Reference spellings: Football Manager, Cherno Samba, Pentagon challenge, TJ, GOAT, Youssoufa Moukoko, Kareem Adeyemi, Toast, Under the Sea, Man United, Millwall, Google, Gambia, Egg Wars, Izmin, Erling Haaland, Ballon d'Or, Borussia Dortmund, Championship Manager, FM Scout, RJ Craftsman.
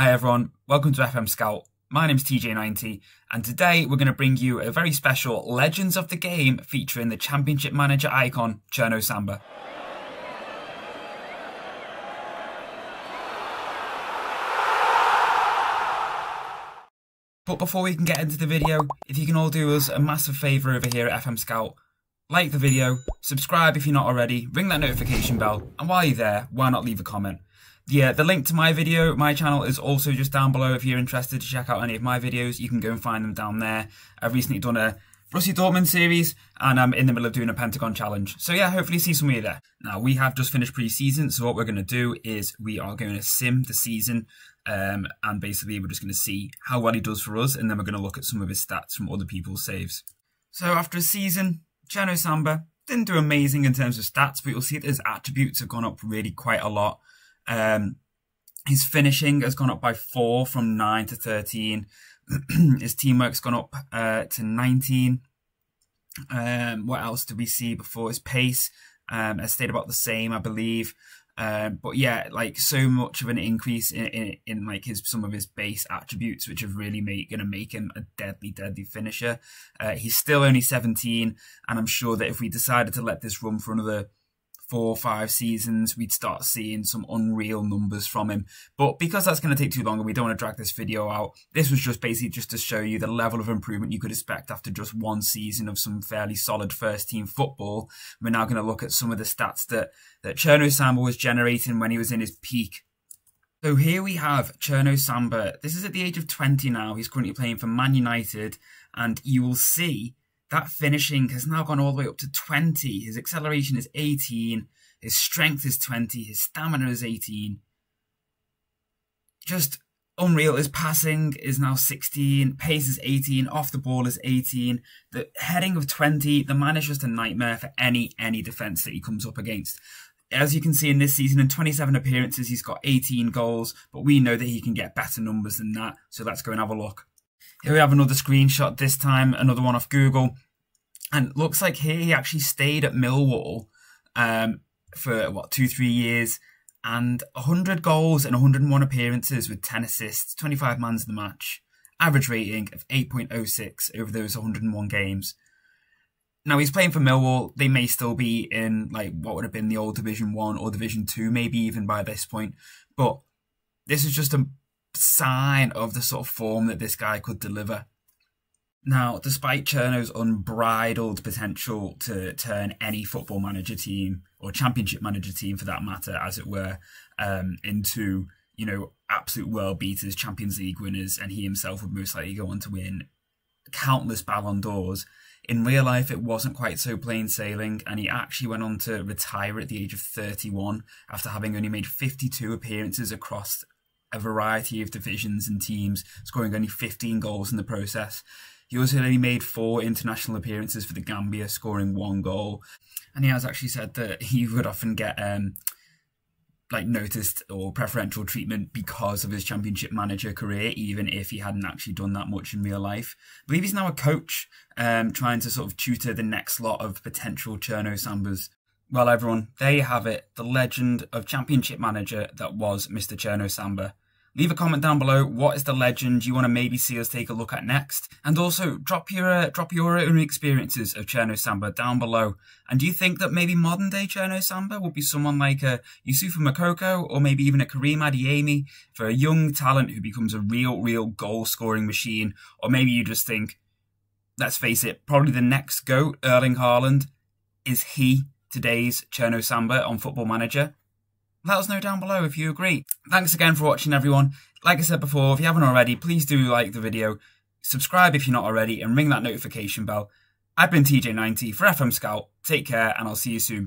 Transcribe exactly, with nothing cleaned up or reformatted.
Hi everyone, welcome to F M Scout. My name's T J ninety and today we're going to bring you a very special Legends of the Game featuring the Championship Manager icon, Cherno Samba. But before we can get into the video, if you can all do us a massive favour over here at F M Scout, like the video, subscribe if you're not already, ring that notification bell, and while you're there, why not leave a comment? Yeah, the link to my video, my channel, is also just down below. If you're interested to check out any of my videos, you can go and find them down there. I've recently done a Borussia Dortmund series, and I'm in the middle of doing a Pentagon challenge. So yeah, hopefully see some of you there. Now, we have just finished pre-season, so what we're going to do is we are going to sim the season, um, and basically we're just going to see how well he does for us, and then we're going to look at some of his stats from other people's saves. So after a season, Cherno Samba didn't do amazing in terms of stats, but you'll see that his attributes have gone up really quite a lot. Um, his finishing has gone up by four from nine to thirteen. His teamwork's gone up uh, to nineteen. Um, what else did we see before? His pace um, has stayed about the same, I believe. Um, but yeah, like so much of an increase in, in, in like his some of his base attributes, which are really make, gonna make him a deadly, deadly finisher. Uh, he's still only seventeen, and I'm sure that if we decided to let this run for another four or five seasons, we'd start seeing some unreal numbers from him. But because that's going to take too long and we don't want to drag this video out, this was just basically just to show you the level of improvement you could expect after just one season of some fairly solid first team football. We're now going to look at some of the stats that, that Cherno Samba was generating when he was in his peak. So here we have Cherno Samba. This is at the age of twenty now. He's currently playing for Man United, and you will see that finishing has now gone all the way up to twenty. His acceleration is eighteen. His strength is twenty. His stamina is eighteen. Just unreal. His passing is now sixteen. Pace is eighteen. Off the ball is eighteen. The heading of twenty. The man is just a nightmare for any, any defence that he comes up against. As you can see in this season, in twenty-seven appearances, he's got eighteen goals. But we know that he can get better numbers than that. So let's go and have a look. Here we have another screenshot, this time another one off Google, and it looks like here he actually stayed at Millwall um, for what two three years, and one hundred goals and one hundred and one appearances with ten assists, twenty-five mans in the match, average rating of eight point oh six over those one hundred and one games. Now he's playing for Millwall. They may still be in like what would have been the old Division One or Division Two, maybe even by this point, but this is just a sign of the sort of form that this guy could deliver. Now, despite Cherno's unbridled potential to turn any football manager team or championship manager team, for that matter, as it were, um, into, you know, absolute world beaters, Champions League winners, and he himself would most likely go on to win countless Ballon d'Ors, in real life it wasn't quite so plain sailing, and he actually went on to retire at the age of thirty-one after having only made fifty-two appearances across a variety of divisions and teams, scoring only fifteen goals in the process. He also only made four international appearances for the Gambia, scoring one goal. And he has actually said that he would often get um, like noticed or preferential treatment because of his Championship Manager career, even if he hadn't actually done that much in real life. I believe he's now a coach, um, trying to sort of tutor the next lot of potential Cherno Sambas. Well, everyone, there you have it, the legend of Championship Manager that was Mister Cherno Samba. Leave a comment down below, what is the legend you want to maybe see us take a look at next? And also, drop your uh, drop your own experiences of Cherno Samba down below. And do you think that maybe modern-day Cherno Samba would be someone like a Youssoufa Moukoko, or maybe even a Kareem Adeyemi, for a young talent who becomes a real, real goal-scoring machine? Or maybe you just think, let's face it, probably the next GOAT, Erling Haaland, is he today's Cherno Samba on Football Manager? Let us know down below if you agree. Thanks again for watching, everyone. Like I said before, if you haven't already, please do like the video, subscribe if you're not already, and ring that notification bell. I've been T J ninety for F M Scout. Take care, and I'll see you soon.